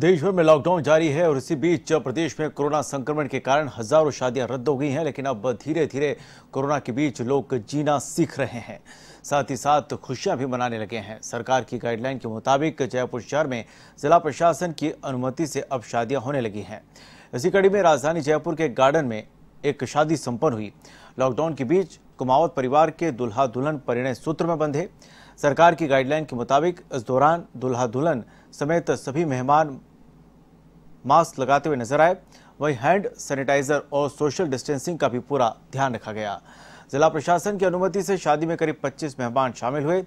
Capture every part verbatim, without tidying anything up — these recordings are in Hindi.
देश भर में लॉकडाउन जारी है और इसी बीच प्रदेश में कोरोना संक्रमण के कारण हजारों शादियां रद्द हो गई हैं, लेकिन अब धीरे धीरे कोरोना के बीच लोग जीना सीख रहे हैं, साथ ही साथ खुशियां भी मनाने लगे हैं। सरकार की गाइडलाइन के मुताबिक जयपुर शहर में जिला प्रशासन की अनुमति से अब शादियां होने लगी हैं। इसी कड़ी में राजधानी जयपुर के गार्डन में एक शादी संपन्न हुई। लॉकडाउन के बीच कुमावत परिवार के दुल्हा दुल्हन परिणय सूत्र में बंधे। सरकार की गाइडलाइन के मुताबिक इस दौरान दुल्हा दुल्हन समेत सभी मेहमान मास्क लगाते हुए नजर आए। वहीं हैंड सैनिटाइजर और सोशल डिस्टेंसिंग का भी पूरा ध्यान रखा गया। जिला प्रशासन की अनुमति से शादी में करीब पच्चीस मेहमान शामिल हुए।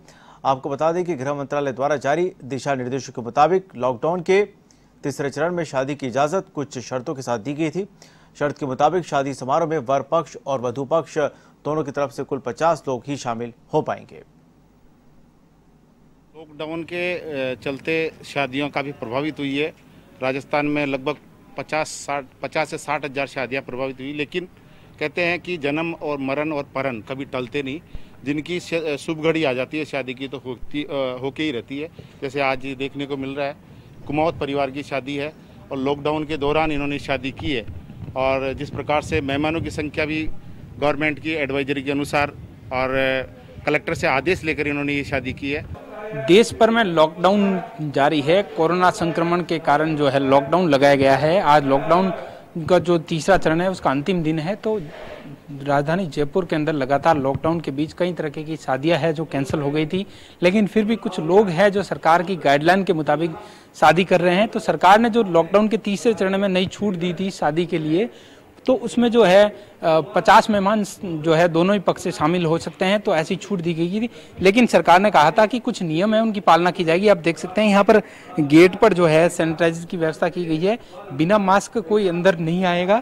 आपको बता दें कि गृह मंत्रालय द्वारा जारी दिशा निर्देशों के मुताबिक लॉकडाउन के तीसरे चरण में शादी की इजाजत कुछ शर्तों के साथ दी गई थी। शर्त के मुताबिक शादी समारोह में वर पक्ष और वधु पक्ष दोनों की तरफ से कुल पचास लोग ही शामिल हो पाएंगे। लॉकडाउन के चलते शादियों काफ़ी प्रभावित हुई है। राजस्थान में लगभग पचास साठ पचास से साठ हज़ार शादियाँ प्रभावित हुई, लेकिन कहते हैं कि जन्म और मरण और परन कभी टलते नहीं। जिनकी शुभ घड़ी आ जाती है शादी की तो होती होके ही रहती है, जैसे आज ये देखने को मिल रहा है। कुमावत परिवार की शादी है और लॉकडाउन के दौरान इन्होंने शादी की है, और जिस प्रकार से मेहमानों की संख्या भी गवर्नमेंट की एडवाइजरी के अनुसार और कलेक्टर से आदेश लेकर इन्होंने ये शादी की है। देश भर में लॉकडाउन जारी है। कोरोना संक्रमण के कारण जो है लॉकडाउन लगाया गया है। आज लॉकडाउन का जो तीसरा चरण है उसका अंतिम दिन है, तो राजधानी जयपुर के अंदर लगातार लॉकडाउन के बीच कई तरह की शादियां हैं जो कैंसिल हो गई थी, लेकिन फिर भी कुछ लोग हैं जो सरकार की गाइडलाइन के मुताबिक शादी कर रहे हैं। तो सरकार ने जो लॉकडाउन के तीसरे चरण में नई छूट दी थी शादी के लिए, तो उसमें जो है पचास मेहमान जो है दोनों ही पक्ष से शामिल हो सकते हैं, तो ऐसी छूट दी गई थी। लेकिन सरकार ने कहा था कि कुछ नियम है उनकी पालना की जाएगी। आप देख सकते हैं यहाँ पर गेट पर जो है सैनिटाइजर की व्यवस्था की गई है, बिना मास्क कोई अंदर नहीं आएगा,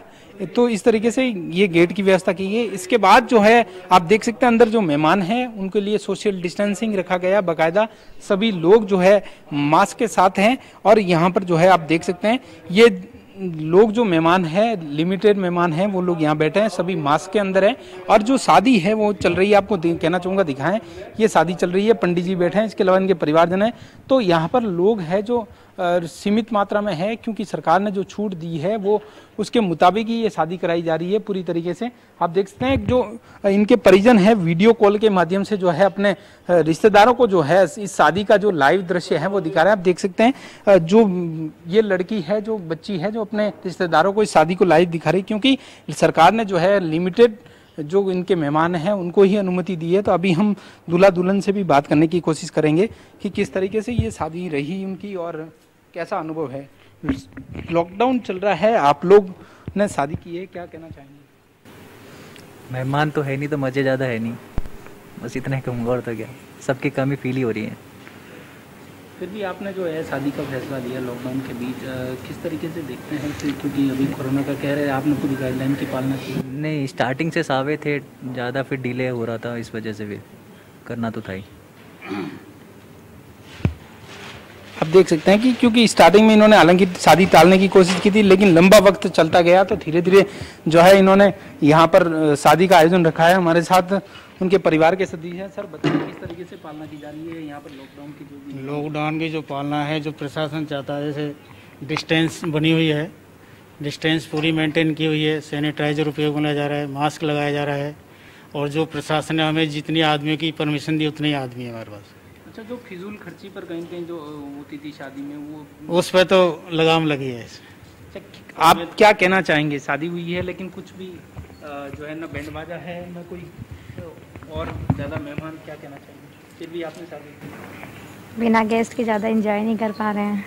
तो इस तरीके से ये गेट की व्यवस्था की गई। इसके बाद जो है आप देख सकते हैं अंदर जो मेहमान हैं उनके लिए सोशल डिस्टेंसिंग रखा गया, बाकायदा सभी लोग जो है मास्क के साथ हैं। और यहाँ पर जो है आप देख सकते हैं ये लोग जो मेहमान हैं, लिमिटेड मेहमान हैं, वो लोग यहाँ बैठे हैं, सभी मास्क के अंदर हैं। और जो शादी है वो चल रही है, आपको कहना चाहूँगा दिखाएं, ये शादी चल रही है, पंडित जी बैठे हैं, इसके अलावा इनके परिवारजन हैं। तो यहाँ पर लोग हैं जो सीमित मात्रा में है, क्योंकि सरकार ने जो छूट दी है वो उसके मुताबिक ही ये शादी कराई जा रही है पूरी तरीके से। आप देख सकते हैं जो इनके परिजन है वीडियो कॉल के माध्यम से जो है अपने रिश्तेदारों को जो है इस शादी का जो लाइव दृश्य है वो दिखा रहे हैं। आप देख सकते हैं जो ये लड़की है, जो बच्ची है, जो अपने रिश्तेदारों को इस शादी को लाइव दिखा रही, क्योंकि सरकार ने जो है लिमिटेड जो इनके मेहमान हैं उनको ही अनुमति दी है। तो अभी हम दूल्हा दुल्हन से भी बात करने की कोशिश करेंगे कि किस तरीके से ये शादी रही उनकी और कैसा अनुभव है। लॉकडाउन चल रहा है, आप लोग ने शादी की है, क्या कहना चाहेंगे? मेहमान तो है नहीं तो मज़े ज़्यादा है नहीं, बस इतना ही कहूँगा, और तो क्या, सबकी कमी फील ही हो रही है। फिर भी आपने जो है शादी का फैसला लिया लॉकडाउन के बीच, आ, किस तरीके से देखते हैं, क्योंकि अभी कोरोना का कह रहे हैं, आपने पूरी गाइडलाइन की पालना की? नहीं, स्टार्टिंग से सावे थे ज़्यादा, फिर डिले हो रहा था, इस वजह से फिर करना तो था ही। आप देख सकते हैं कि क्योंकि स्टार्टिंग में इन्होंने हालांकि शादी टालने की कोशिश की थी, लेकिन लंबा वक्त चलता गया, तो धीरे धीरे जो है इन्होंने यहाँ पर शादी का आयोजन रखा है। हमारे साथ उनके परिवार के सदस्य हैं। सर बताइए किस तरीके से पालना की जा रही है यहाँ पर लॉकडाउन की? जो लॉकडाउन की जो पालना है, जो प्रशासन चाहता है, जैसे डिस्टेंस बनी हुई है, डिस्टेंस पूरी मेंटेन की हुई है, सैनिटाइजर उपयोग बनाया जा रहा है, मास्क लगाया जा रहा है, और जो प्रशासन ने हमें जितनी आदमियों की परमिशन दी उतने आदमी है हमारे पास। अच्छा, जो फिजूल खर्ची पर कहीं कहीं जो होती थी शादी में, वो उस पर तो लगाम लगी है। आप क्या कहना चाहेंगे? शादी हुई है लेकिन कुछ भी जो है ना बैंड बाजा है ना कोई और ज़्यादा मेहमान, क्या कहना चाहिए? फिर भी आपने शादी बिना गेस्ट के ज़्यादा एंजॉय नहीं कर पा रहे हैं।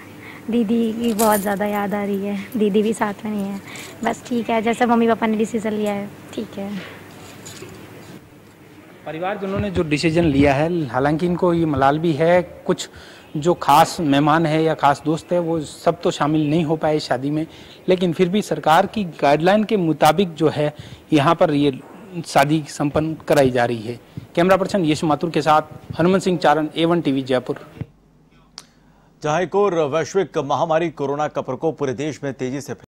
दीदी की बहुत ज़्यादा याद आ रही है, दीदी भी साथ में नहीं है। बस ठीक है, जैसे मम्मी पापा ने डिसीजन लिया है ठीक है। परिवार जिन्होंने जो डिसीजन लिया है, हालांकि इनको ये मलाल भी है, कुछ जो खास मेहमान है या खास दोस्त है वो सब तो शामिल नहीं हो पाए शादी में, लेकिन फिर भी सरकार की गाइडलाइन के मुताबिक जो है यहाँ पर ये शादी संपन्न कराई जा रही है। कैमरा पर्सन यशु माथुर के साथ Hanumant Singh Charan, A one TV Jaipur. जहां एक और वैश्विक महामारी कोरोना का प्रकोप पूरे देश में तेजी से